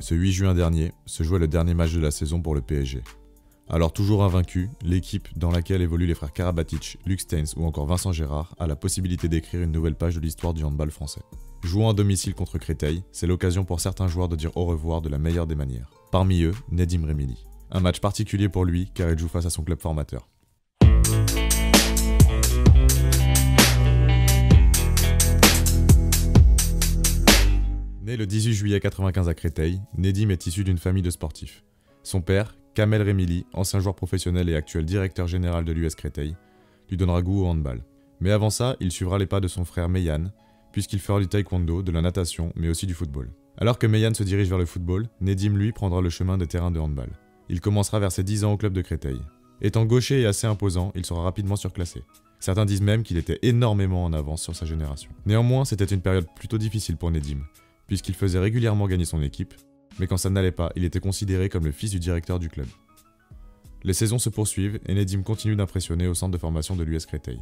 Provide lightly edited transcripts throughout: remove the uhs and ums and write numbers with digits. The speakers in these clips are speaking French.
Ce 8 juin dernier, se jouait le dernier match de la saison pour le PSG. Alors toujours invaincu, l'équipe dans laquelle évoluent les frères Karabatic, Luke Steins ou encore Vincent Gérard a la possibilité d'écrire une nouvelle page de l'histoire du handball français. Jouant à domicile contre Créteil, c'est l'occasion pour certains joueurs de dire au revoir de la meilleure des manières. Parmi eux, Nedim Remili. Un match particulier pour lui car il joue face à son club formateur. Né le 18 juillet 1995 à Créteil, Nedim est issu d'une famille de sportifs. Son père, Kamel Remili, ancien joueur professionnel et actuel directeur général de l'US Créteil, lui donnera goût au handball. Mais avant ça, il suivra les pas de son frère Mayan, puisqu'il fera du taekwondo, de la natation, mais aussi du football. Alors que Mayan se dirige vers le football, Nedim lui prendra le chemin des terrains de handball. Il commencera vers ses 10 ans au club de Créteil. Étant gaucher et assez imposant, il sera rapidement surclassé. Certains disent même qu'il était énormément en avance sur sa génération. Néanmoins, c'était une période plutôt difficile pour Nedim, puisqu'il faisait régulièrement gagner son équipe, mais quand ça n'allait pas, il était considéré comme le fils du directeur du club. Les saisons se poursuivent et Nedim continue d'impressionner au centre de formation de l'US Créteil.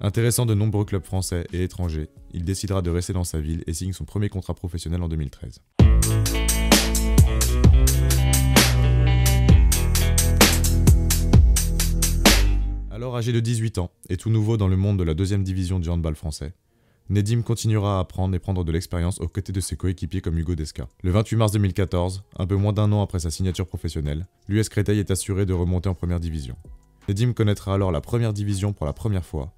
Intéressant de nombreux clubs français et étrangers, il décidera de rester dans sa ville et signe son premier contrat professionnel en 2013. Alors âgé de 18 ans et tout nouveau dans le monde de la deuxième division du handball français, Nedim continuera à apprendre et prendre de l'expérience aux côtés de ses coéquipiers comme Hugo Desca. Le 28 mars 2014, un peu moins d'un an après sa signature professionnelle, l'US Créteil est assuré de remonter en première division. Nedim connaîtra alors la première division pour la première fois,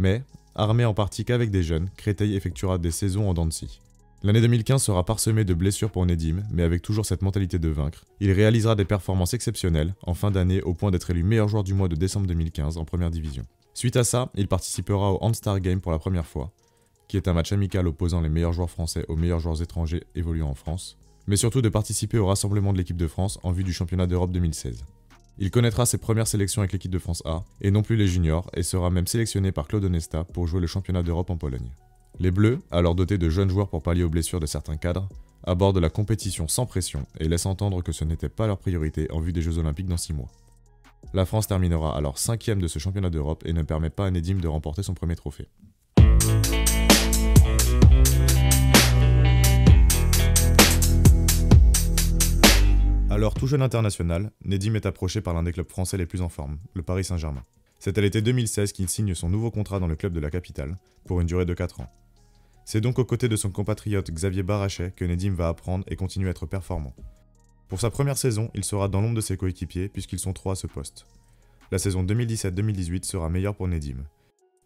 mais, armé en partie qu'avec des jeunes, Créteil effectuera des saisons en dents de scie. L'année 2015 sera parsemée de blessures pour Nedim, mais avec toujours cette mentalité de vaincre, il réalisera des performances exceptionnelles en fin d'année au point d'être élu meilleur joueur du mois de décembre 2015 en première division. Suite à ça, il participera au All-Star Game pour la première fois, qui est un match amical opposant les meilleurs joueurs français aux meilleurs joueurs étrangers évoluant en France, mais surtout de participer au rassemblement de l'équipe de France en vue du championnat d'Europe 2016. Il connaîtra ses premières sélections avec l'équipe de France A, et non plus les juniors, et sera même sélectionné par Claude Onesta pour jouer le championnat d'Europe en Pologne. Les Bleus, alors dotés de jeunes joueurs pour pallier aux blessures de certains cadres, abordent la compétition sans pression et laissent entendre que ce n'était pas leur priorité en vue des Jeux Olympiques dans 6 mois. La France terminera alors 5e de ce championnat d'Europe et ne permet pas à Nedim de remporter son premier trophée. Alors tout jeune international, Nedim est approché par l'un des clubs français les plus en forme, le Paris Saint-Germain. C'est à l'été 2016 qu'il signe son nouveau contrat dans le club de la capitale, pour une durée de 4 ans. C'est donc aux côtés de son compatriote Xavier Barachet que Nedim va apprendre et continue à être performant. Pour sa première saison, il sera dans l'ombre de ses coéquipiers puisqu'ils sont 3 à ce poste. La saison 2017-2018 sera meilleure pour Nedim.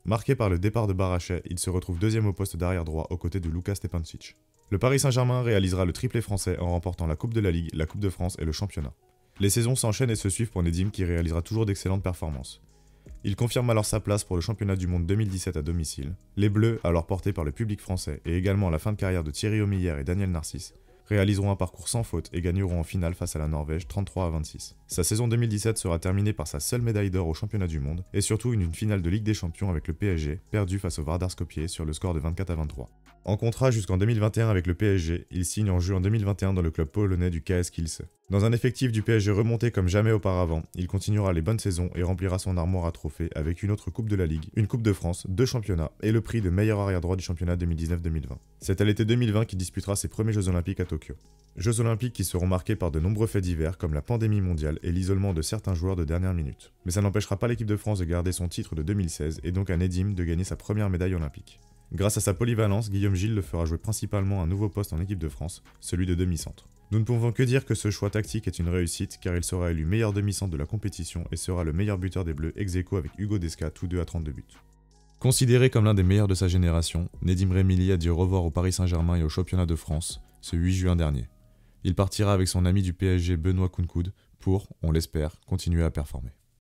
Marqué par le départ de Barachet, il se retrouve deuxième au poste d'arrière droit aux côtés de Lucas Stepansic. Le Paris Saint-Germain réalisera le triplé français en remportant la Coupe de la Ligue, la Coupe de France et le championnat. Les saisons s'enchaînent et se suivent pour Nedim qui réalisera toujours d'excellentes performances. Il confirme alors sa place pour le championnat du monde 2017 à domicile. Les Bleus, alors portés par le public français et également la fin de carrière de Thierry Omillière et Daniel Narcisse, réaliseront un parcours sans faute et gagneront en finale face à la Norvège 33 à 26. Sa saison 2017 sera terminée par sa seule médaille d'or au championnat du monde et surtout une finale de Ligue des Champions avec le PSG, perdue face au Vardar Skopje sur le score de 24 à 23. En contrat jusqu'en 2021 avec le PSG, il signe en juin 2021 dans le club polonais du KS Kielce. Dans un effectif du PSG remonté comme jamais auparavant, il continuera les bonnes saisons et remplira son armoire à trophées avec une autre Coupe de la Ligue, une Coupe de France, 2 championnats et le prix de meilleur arrière-droit du championnat 2019-2020. C'est à l'été 2020 qu'il disputera ses premiers Jeux Olympiques à Tokyo. Jeux Olympiques qui seront marqués par de nombreux faits divers comme la pandémie mondiale et l'isolement de certains joueurs de dernière minute. Mais ça n'empêchera pas l'équipe de France de garder son titre de 2016 et donc à Nedim de gagner sa première médaille olympique. Grâce à sa polyvalence, Guillaume Gilles le fera jouer principalement à un nouveau poste en équipe de France, celui de demi-centre. Nous ne pouvons que dire que ce choix tactique est une réussite car il sera élu meilleur demi-centre de la compétition et sera le meilleur buteur des Bleus ex-aequo avec Hugo Desca, tous deux à 32 buts. Considéré comme l'un des meilleurs de sa génération, Nedim Remili a dit au revoir au Paris Saint-Germain et au championnat de France ce 8 juin dernier. Il partira avec son ami du PSG Benoît Kunkoud pour, on l'espère, continuer à performer.